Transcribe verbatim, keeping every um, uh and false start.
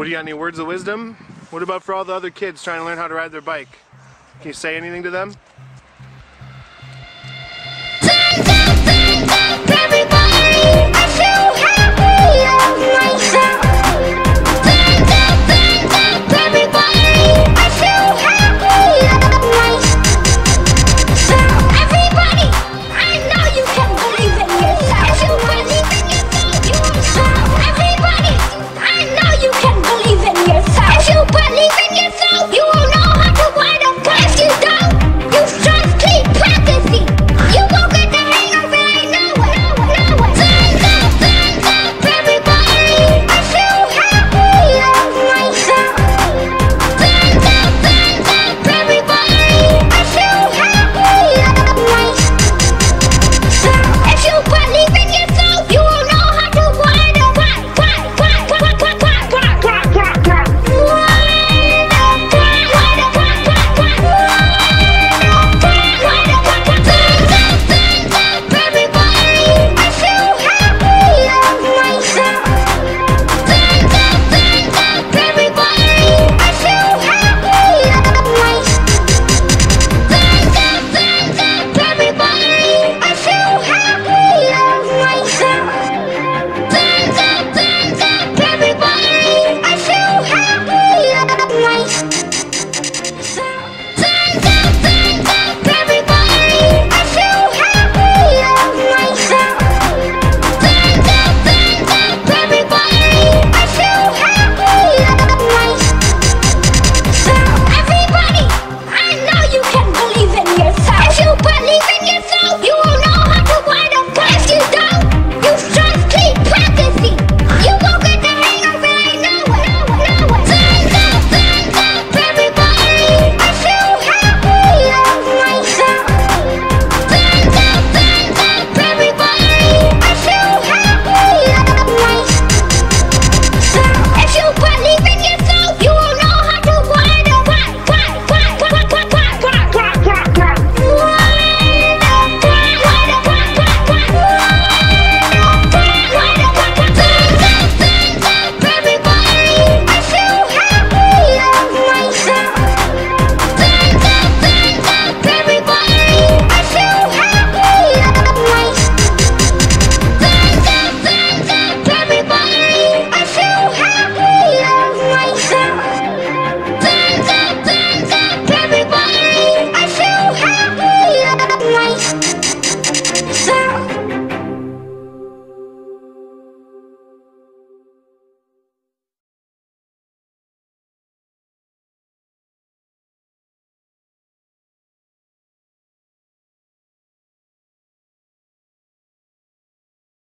What, do you got any words of wisdom? What about for all the other kids trying to learn how to ride their bike? Can you say anything to them?